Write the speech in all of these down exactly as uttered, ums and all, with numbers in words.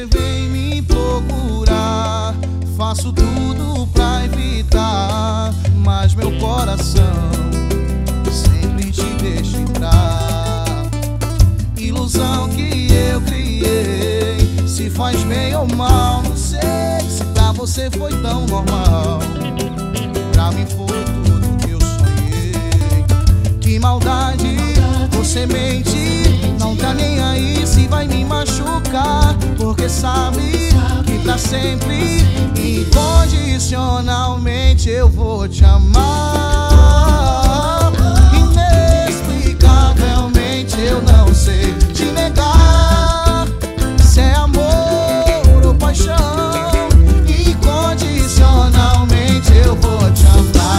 você vem me procurar, faço tudo pra evitar, mas meu coração sempre te deixa entrar. Ilusão que eu criei, se faz bem ou mal, não sei. Se pra você foi tão normal, pra mim foi tudo que eu sonhei. Que maldade, você mente, não tá nem aí se vai me machucar, porque sabe que pra sempre, incondicionalmente eu vou te amar. Inexplicavelmente eu não sei te negar, se é amor ou paixão, incondicionalmente eu vou te amar.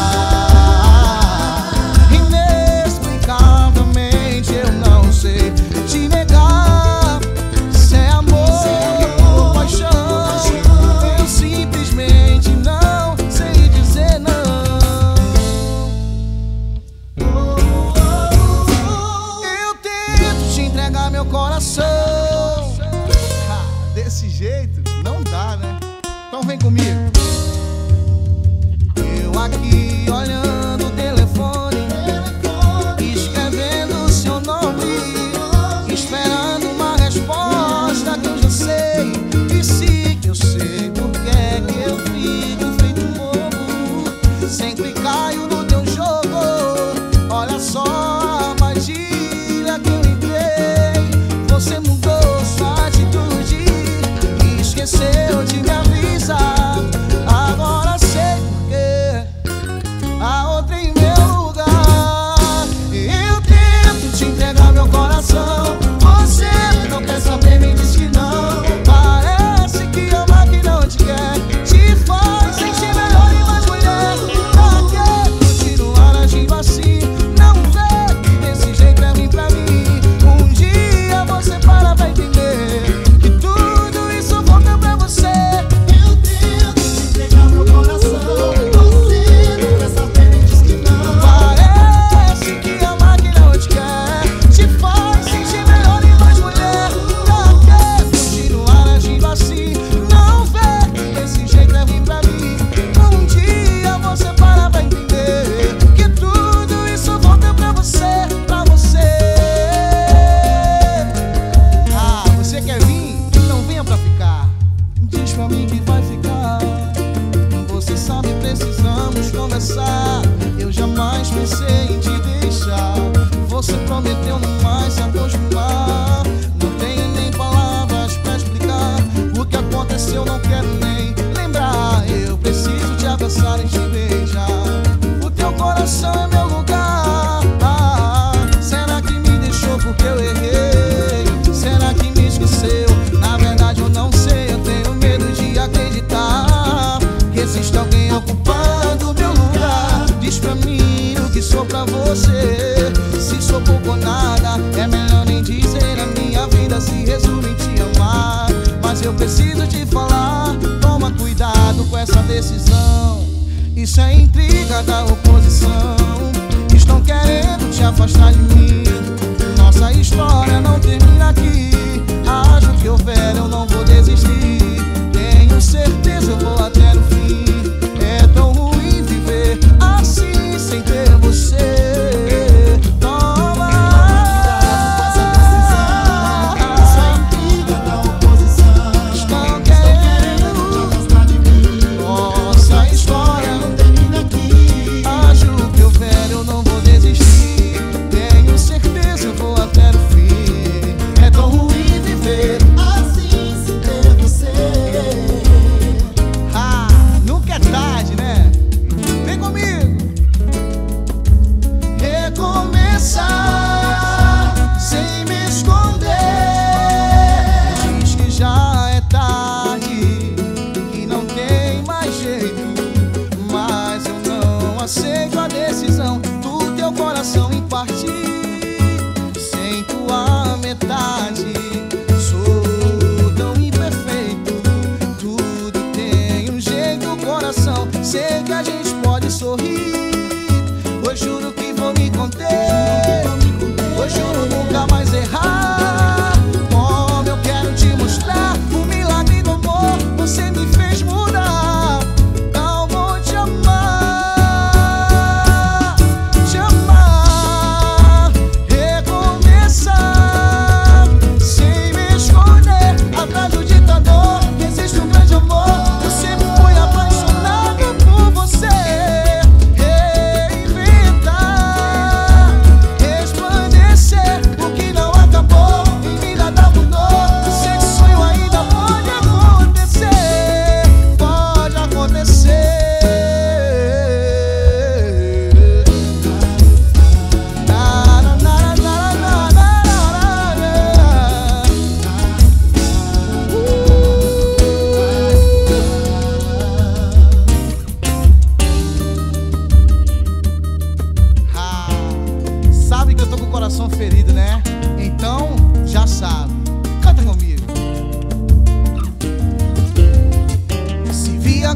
Juro nunca mais errar. Como eu quero te mostrar o milagre.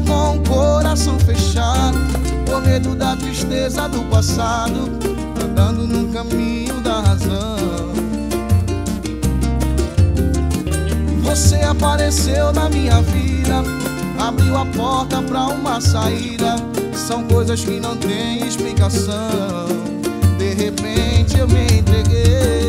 dia com o coração fechado, com medo da tristeza do passado, andando no caminho da razão. Você apareceu na minha vida, abriu a porta pra uma saída. São coisas que não têm explicação. De repente eu me entreguei.